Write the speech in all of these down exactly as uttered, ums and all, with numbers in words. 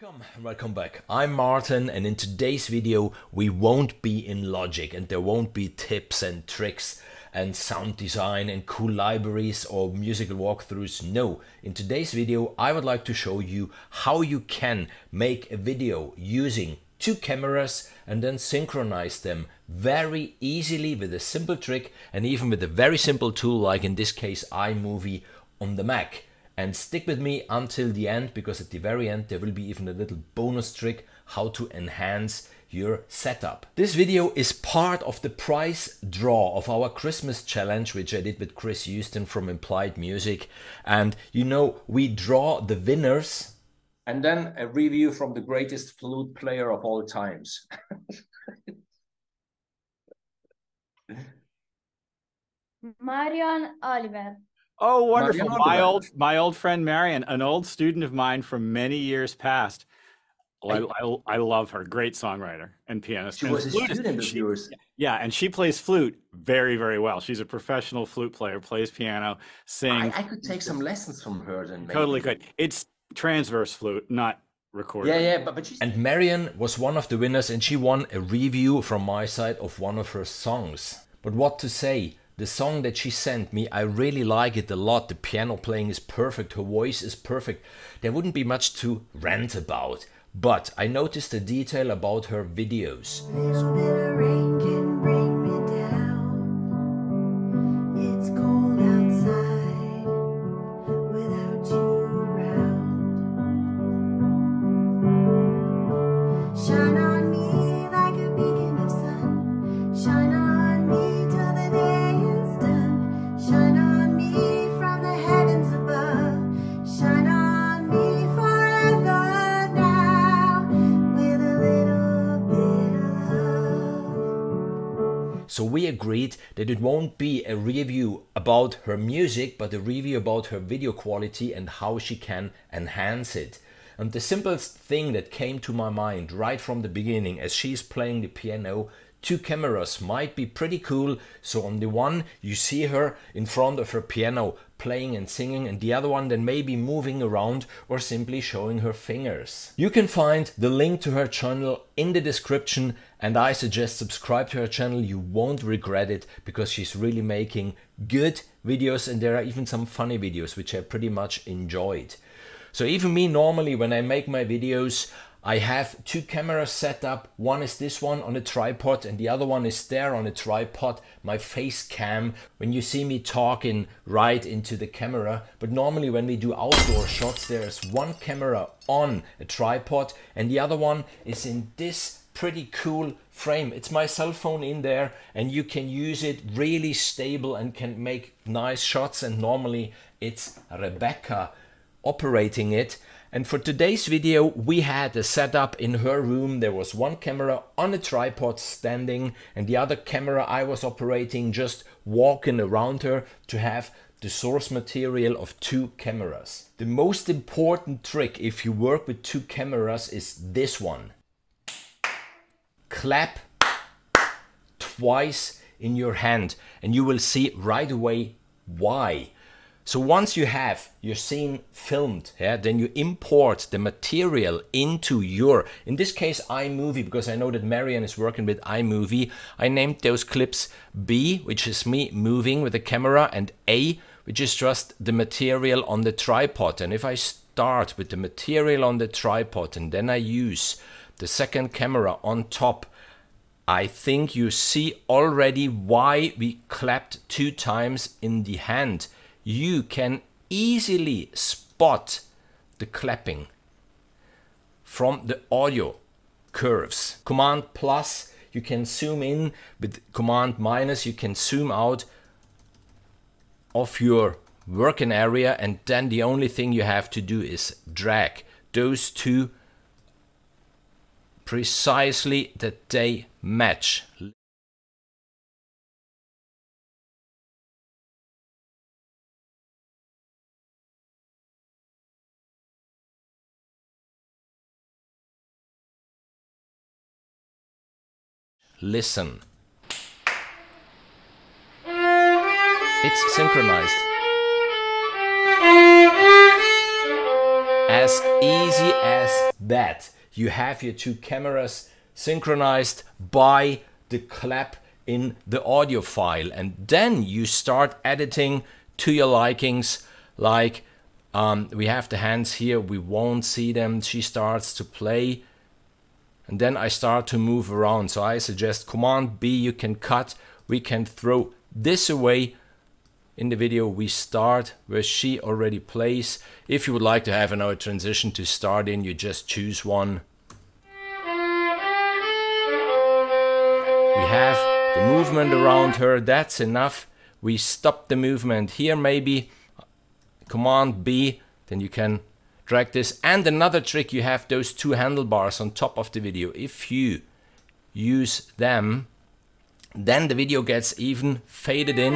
Welcome and welcome back. I'm Martin, and in today's video we won't be in Logic and there won't be tips and tricks and sound design and cool libraries or musical walkthroughs. No, in today's video I would like to show you how you can make a video using two cameras and then synchronize them very easily with a simple trick and even with a very simple tool like in this case iMovie on the Mac. And stick with me until the end, because at the very end there will be even a little bonus trick how to enhance your setup. This video is part of the prize draw of our Christmas challenge, which I did with Chris Houston from Implied Music. And you know, we draw the winners. And then a review from the greatest flute player of all times. Marion Oliver. Oh, wonderful. My old, my old friend Marion, an old student of mine from many years past. I, I, I love her. Great songwriter and pianist. She and was a student of yours. Yeah, and she plays flute very, very well. She's a professional flute player, plays piano, sings. I, I could take some lessons from her. Then maybe. Totally could. It's transverse flute, not recorded. Yeah, yeah, but, but she's... And Marion was one of the winners, and she won a review from my side of one of her songs. But what to say? The song that she sent me, I really like it a lot. The piano playing is perfect. Her voice is perfect. There wouldn't be much to rant about. But I noticed a detail about her videos. This bit of rain can bring me down. It's cold outside without you around. Shine on me like a beacon of sun. Shine on. So we agreed that it won't be a review about her music, but a review about her video quality and how she can enhance it. And the simplest thing that came to my mind right from the beginning, as she's playing the piano, two cameras might be pretty cool. So on the one, you see her in front of her piano playing and singing, and the other one then maybe moving around or simply showing her fingers. You can find the link to her channel in the description, and I suggest subscribe to her channel. You won't regret it, because she's really making good videos, and there are even some funny videos which I pretty much enjoyed. So even me, normally when I make my videos, I have two cameras set up. One is this one on a tripod, and the other one is there on a tripod, my face cam. When you see me talking right into the camera, but normally when we do outdoor shots, there is one camera on a tripod and the other one is in this pretty cool frame. It's my cell phone in there, and you can use it really stable and can make nice shots. And normally it's Rebecca operating it. And for today's video, we had a setup in her room. There was one camera on a tripod standing, and the other camera I was operating just walking around her to have the source material of two cameras. The most important trick if you work with two cameras is this one. Clap twice in your hand, and you will see right away why. So once you have your scene filmed, yeah, then you import the material into your, in this case, iMovie, because I know that Marion is working with iMovie. I named those clips B, which is me moving with the camera, and A, which is just the material on the tripod. And if I start with the material on the tripod and then I use the second camera on top, I think you see already why we clapped two times in the hand. You can easily spot the clapping from the audio curves. Command plus, you can zoom in. With command minus, you can zoom out of your working area, and then the only thing you have to do is drag those two precisely that they match. Listen. It's synchronized. as easy as that. You have your two cameras synchronized by the clap in the audio file, and then you start editing to your likings. Like um, we have the hands here, we won't see them. She starts to play and then I start to move around. So I suggest Command B, you can cut. We can throw this away. In the video we start where she already plays. If you would like to have another transition to start in, you just choose one. We have the movement around her, that's enough. We stop the movement here maybe. Command B, then you can drag this. And another trick, you have those two handlebars on top of the video. If you use them, then the video gets even faded in.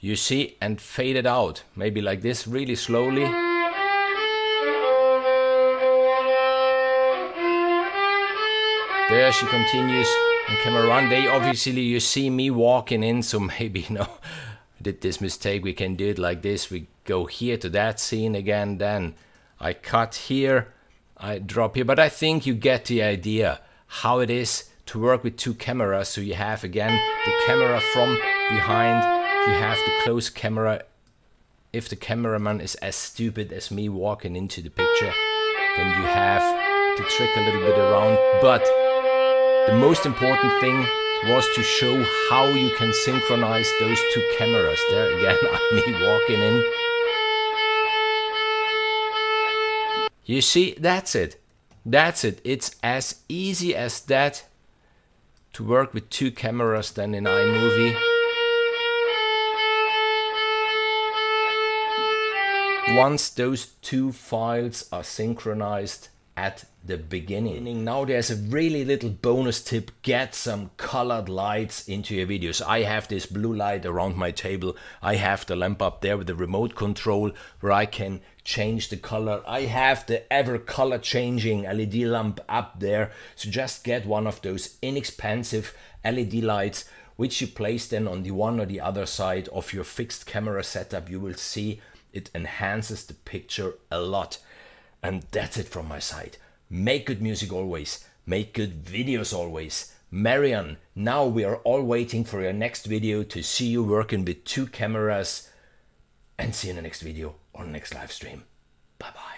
You see, and fade it out, maybe like this, really slowly. There she continues on camera one. They obviously, you see me walking in, so maybe, no, I did this mistake. We can do it like this. We go here to that scene again, then I cut here, I drop here. But I think you get the idea how it is to work with two cameras. So you have again the camera from behind. You have the close camera. If the cameraman is as stupid as me walking into the picture, then you have to trick a little bit around. But the most important thing was to show how you can synchronize those two cameras. There again, I'm me walking in. You see, that's it. That's it. It's as easy as that to work with two cameras than in iMovie. Once those two files are synchronized at the beginning. Now there's a really little bonus tip. Get some colored lights into your videos. I have this blue light around my table. I have the lamp up there with the remote control where I can change the color. I have the ever color changing L E D lamp up there. So just get one of those inexpensive L E D lights, which you place then on the one or the other side of your fixed camera setup. You will see it enhances the picture a lot. And that's it from my side. Make good music always. Make good videos always. Marion, now we are all waiting for your next video to see you working with two cameras. And see you in the next video or next live stream. Bye bye.